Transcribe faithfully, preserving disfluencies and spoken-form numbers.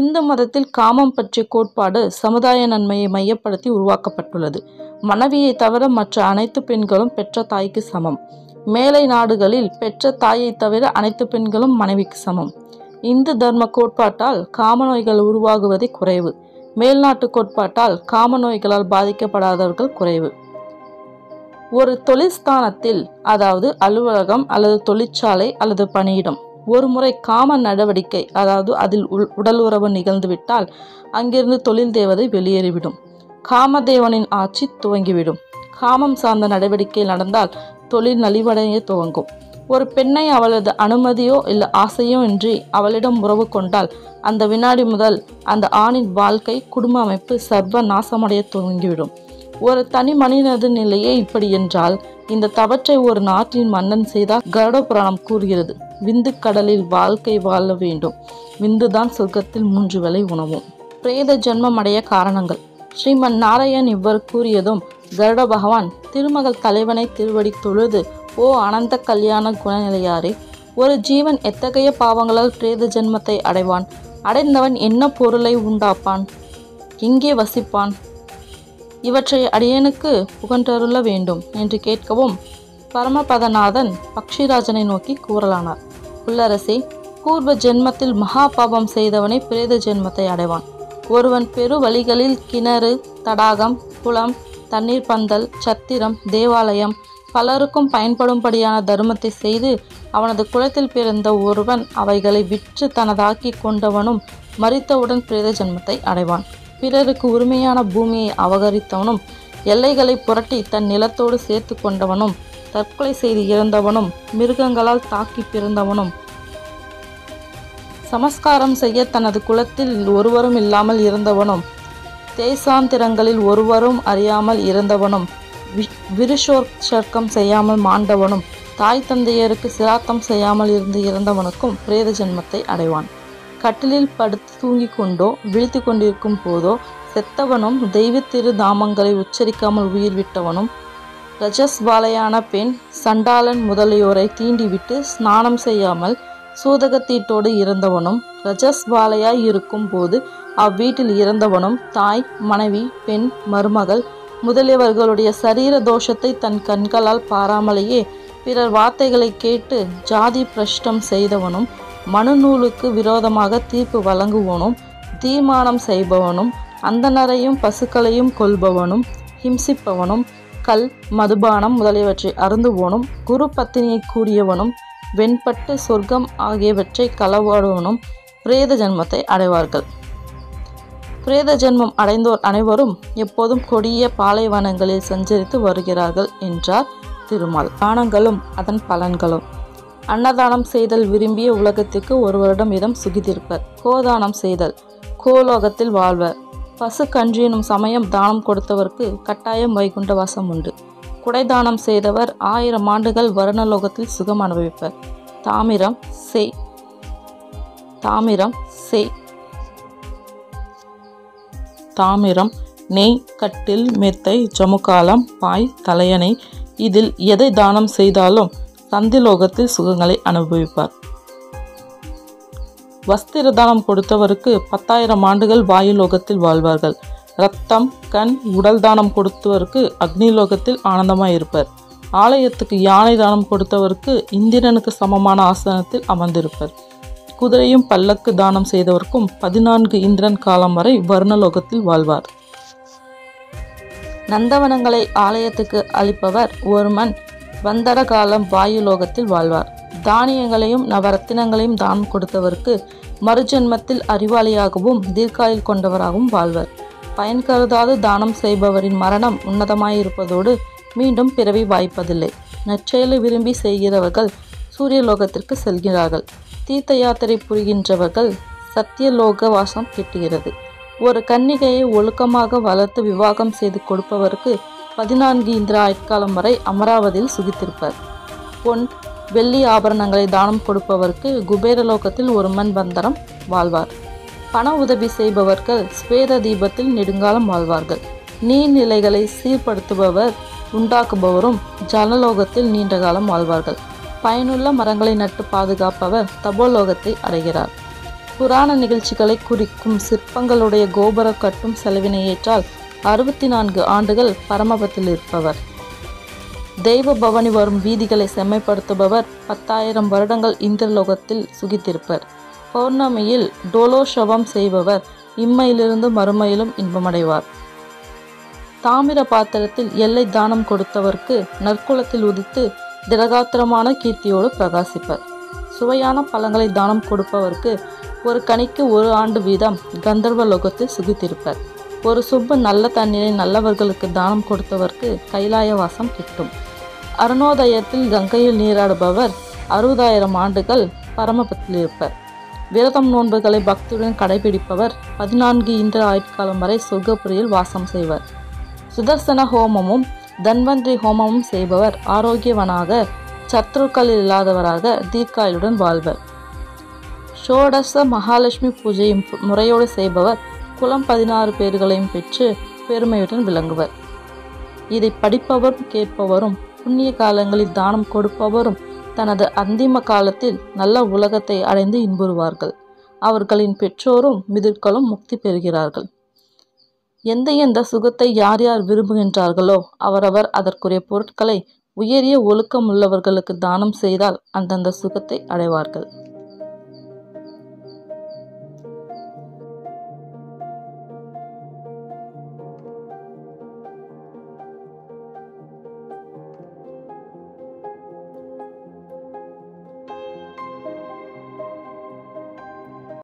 இந்த மதத்தில் காமம் பற்றிய கோட்பாடு சமுதாய நன்மையை மையப்படுத்தி உருவாக்கப்பட்டுள்ளது. மனைவியை தவிர மற்ற அனைத்து பெண்களும் பெற்ற தாய்க்கு சமம். மேலை நாடுகளில் பெற்ற தாயை தவிர அனைத்து பெண்களும் மனைவிக்கு சமம். இந்து தர்ம கோட்பாட்டால் காம நோய்கள் உருவாகுவதை குறைவு. மேல்நாட்டு கோட்பாட்டால் காம நோய்களால் பாதிக்கப்படாதவர்கள் குறைவு. ஒரு தொழிற்ஸ்தானத்தில், அதாவது அலுவலகம் அல்லது தொழிற்சாலை அல்லது பணியிடம், ஒரு முறை காம நடவடிக்கை, அதாவது அதில் உள் உடல் உறவு நிகழ்ந்துவிட்டால் அங்கிருந்து தொழில் தேவதை வெளியேறிவிடும். காமதேவனின் ஆட்சி துவங்கிவிடும். காமம் சார்ந்த நடவடிக்கை நடந்தால் தொழில் நலிவடைய துவங்கும். ஒரு பெண்ணை அவளது அனுமதியோ இல்லை ஆசையோ இன்றி அவளிடம் உறவு கொண்டால் அந்த வினாடி முதல் அந்த ஆணின் வாழ்க்கை, குடும்ப அமைப்பு சர்வ நாசமடைய துவங்கிவிடும். ஒரு தனி மனிதனது நிலையே இப்படி என்றால் இந்த தவற்றை ஒரு நாட்டின் மன்னன் செய்தால் கருட புராணம் கூறுகிறது, விந்து கடலில் வாழ்க்கை வாழ வேண்டும், விந்துதான் சொர்க்கத்தில் மூன்று வேளை உணவும். பிரேத ஜென்மமடைய காரணங்கள் ஸ்ரீமன் நாராயண் இவர் கூறியதும் கருட பகவான் திருமகள் தலைவனை திருவடி தொழுது, ஓ அனந்த கல்யாண குணநிலையாரே, ஒரு ஜீவன் எத்தகைய பாவங்களால் பிரேத ஜென்மத்தை அடைவான்? அடைந்தவன் என்ன பொருளை உண்டாப்பான்? எங்கே வசிப்பான்? இவற்றை அடியனுக்கு புகன்றருள வேண்டும் என்று கேட்கவும் பரமபதநாதன் பக்ஷிராஜனை நோக்கி கூறலானார், உள்ளரசே, பூர்வ ஜென்மத்தில் மகா பாபம் செய்தவனை பிரேத ஜென்மத்தை அடைவான். ஒருவன் பெரு வழிகளில் கிணறு, தடாகம், குளம், தண்ணீர் பந்தல், சத்திரம், தேவாலயம் பலருக்கும் பயன்படும்படியான தர்மத்தை செய்து அவனது குலத்தில் பிறந்த ஒருவன் அவைகளை விற்று தனதாக்கி கொண்டவனும் மரித்தவுடன் பிரேத ஜென்மத்தை அடைவான். பிறருக்கு உரிமையான பூமியை அபகரித்தவனும் எல்லைகளை புரட்டி தன் நிலத்தோடு சேர்த்து கொண்டவனும் தற்கொலை செய்து இறந்தவனும் மிருகங்களால் தாக்கி பிறந்தவனும் சமஸ்காரம் செய்ய தனது குலத்தில் ஒருவரும் இல்லாமல் இருந்தவனும் தேசாந்திரங்களில் ஒருவரும் அறியாமல் இருந்தவனும் விருஷோர் சர்க்கம் செய்யாமல் மாண்டவனும் தாய் தந்தையருக்கு சிராத்தம் செய்யாமல் இருந்து இறந்தவனுக்கும் பிரேத ஜென்மத்தை அடைவான். கட்டிலில் படுத்து தூங்கி கொண்டோ விழித்து கொண்டிருக்கும் போதோ செத்தவனும் தெய்வ திரு தாமங்களை உச்சரிக்காமல் உயிர் விட்டவனும் ரஜஸ்வாலையான பெண், சண்டாளன் முதலியோரை தீண்டிவிட்டு ஸ்நானம் செய்யாமல் சூதகத்தீட்டோடு இருந்தவனும் ரஜஸ்வாலையாய் இருக்கும் போது அவ்வீட்டில் இறந்தவனும் தாய், மனைவி, பெண், மருமகள் முதலியவர்களுடைய சரீர தோஷத்தை தன் கண்களால் பாராமலேயே பிறர் வார்த்தைகளை கேட்டு ஜாதி பிரஷ்டம் செய்தவனும் மனுநூலுக்கு விரோதமாக தீர்ப்பு வழங்குவனும் தீர்மானம் செய்பவனும் அந்தனரையும் பசுக்களையும் கொல்பவனும் ஹிம்சிப்பவனும் கல், மதுபானம் முதலியவற்றை அருந்துவோனும் குரு பத்தினியை கூடியவனும் வெண்பட்டு சொர்க்கம் ஆகியவற்றை களவாடுவனும் பிரேத ஜென்மத்தை அடைவார்கள். பிரேத ஜென்மம் அடைந்தோர் அனைவரும் எப்போதும் கொடிய பாலைவனங்களில் சஞ்சரித்து வருகிறார்கள் என்றார் திருமால். தானங்களும் அதன் பலன்களும். அன்னதானம் செய்தல் விரும்பிய உலகத்திற்கு ஒருவரிடம் இதம் சுகிதிருப்பர். கோதானம் செய்தல் கோலோகத்தில் வாழ்வர். பசு கன்று எனும் சமயம் தானம் கொடுத்தவர்க்கு கட்டாயம் வைகுண்ட வாசம் உண்டு. குடைதானம் செய்தவர் ஆயிரம் ஆண்டுகள் வருணலோகத்தில் சுகம் அனுபவிப்பர். தாமிரம் செய் தாமிரம் செய் தாமிரம் நெய், கட்டில், மெத்தை, ஜமுக்காலம், பாய், தலையணை இதில் எதை தானம் செய்தாலும் சந்திலோகத்தில் சுகங்களை அனுபவிப்பார். வஸ்திர தானம் கொடுத்தவருக்கு பத்தாயிரம் ஆண்டுகள் வாயுலோகத்தில் வாழ்வார்கள். இரத்தம், கண், உடல் தானம் கொடுத்தவருக்கு அக்னிலோகத்தில் ஆனந்தமாயிருப்பர். ஆலயத்துக்கு யானை தானம் கொடுத்தவருக்கு இந்திரனுக்கு சமமான ஆசனத்தில் அமர்ந்திருப்பர். குதிரையும் பல்லக்கு தானம் செய்தவர்க்கும் பதினான்கு இந்திரன் காலம் வரை வருணலோகத்தில் வாழ்வார். நந்தவனங்களை ஆலயத்துக்கு அளிப்பவர் ஒருமன் வந்தர காலம் வாயுலோகத்தில் வாழ்வார். தானியங்களையும் நவரத்தினங்களையும் தானம் கொடுத்தவருக்கு மறுஜென்மத்தில் அறிவாளியாகவும் தீர்க்காயில் கொண்டவராகவும் வாழ்வர். பயன் கருதாது தானம் செய்பவரின் மரணம் உன்னதமாயிருப்பதோடு மீண்டும் பிறவி வாய்ப்பதில்லை. நற்செயலை விரும்பி செய்கிறவர்கள் சூரியலோகத்திற்கு செல்கிறார்கள். தீர்த்த யாத்திரை புரிகின்றவர்கள் சத்தியலோக வாசம் கிட்டுகிறது. ஒரு கன்னிகையை ஒழுக்கமாக வளர்த்து விவாகம் செய்து கொடுப்பவருக்கு பதினான்கு இந்திர ஆட்காலம் வரை அமராவதியில் சுகித்திருப்பர். பொன், வெள்ளி ஆபரணங்களை தானம் கொடுப்பவருக்கு குபேரலோகத்தில் ஒரு மண் வந்தரம் வாழ்வார். பண உதவி செய்பவர்கள் ஸ்வேத தீபத்தில் நெடுங்காலம் வாழ்வார்கள். நீர்நிலைகளை சீர்படுத்துபவர் உண்டாக்குபவரும் ஜலலோகத்தில் நீண்ட காலம் வாழ்வார்கள். பயனுள்ள மரங்களை நட்டு பாதுகாப்பவர் தபோலோகத்தை அடைகிறார். புராண நிகழ்ச்சிகளை குறிக்கும் சிற்பங்களுடைய கோபுர கட்டும் செலவினை ஏற்றால் அறுபத்தி நான்கு ஆண்டுகள் பரமபத்தில் இருப்பவர். தெய்வ பவனி வரும் வீதிகளை செம்மைப்படுத்துபவர். பத்தாயிரம் வருடங்கள் இந்திரலோகத்தில் சுகித்திருப்பர். பௌர்ணமியில் டோலோஷவம் செய்பவர். இம்மையிலிருந்து மறுமையிலும் இன்பமடைவார். தாமிர பாத்திரத்தில் எல்லை தானம் கொடுத்தவர்க்கு நற்குலத்தில் உதித்து திடகாத்திரமான கீர்த்தியோடு பிரகாசிப்பர். சுவையான பழங்களை தானம் கொடுப்பவர்க்கு ஒரு கனிக்கு ஒரு ஆண்டு வீதம் கந்தர்வ லோகத்தில் சுகித்திருப்பர். ஒரு சுப்பு நல்ல தண்ணீரை நல்லவர்களுக்கு தானம் கொடுத்தவர்க்கு கைலாயவாசம் கிட்டும். அருணோதயத்தில் கங்கையில் நீராடுபவர் அறுபதாயிரம் ஆண்டுகள் பரமபத்தில் இருப்பர். விரதம் நோன்புகளை பக்தியுடன் கடைபிடிப்பவர் பதினான்கு இந்திர ஆயுட்காலம் வரை சொர்க்கபுரியில் வாசம் செய்வர். சுதர்சன ஹோமமும் தன்வந்திரி ஹோமமும் செய்பவர் ஆரோக்கியவனாக சத்ருக்கள் இல்லாதவராக தீர்க்காயுடன் வாழ்வர். ஷோடச மகாலட்சுமி பூஜையும் முறையோடு செய்பவர் குலம் பதினாறு பேர்களையும் பெற்று பெருமையுடன் விளங்குவர். இதை படிப்பவரும் கேட்பவரும் புண்ணிய காலங்களில் தானம் கொடுப்பவரும் தனது அந்திம காலத்தில் நல்ல உலகத்தை அடைந்து இன்புறுவார்கள். அவர்களின் பெற்றோரும் மிதிர்களும் முக்தி பெறுகிறார்கள். எந்த எந்த சுகத்தை யார் யார் விரும்புகின்றார்களோ அவரவர் அதற்குரிய பொருட்களை உயரிய ஒழுக்கம் உள்ளவர்களுக்கு தானம் செய்தால் அந்தந்த சுகத்தை அடைவார்கள்.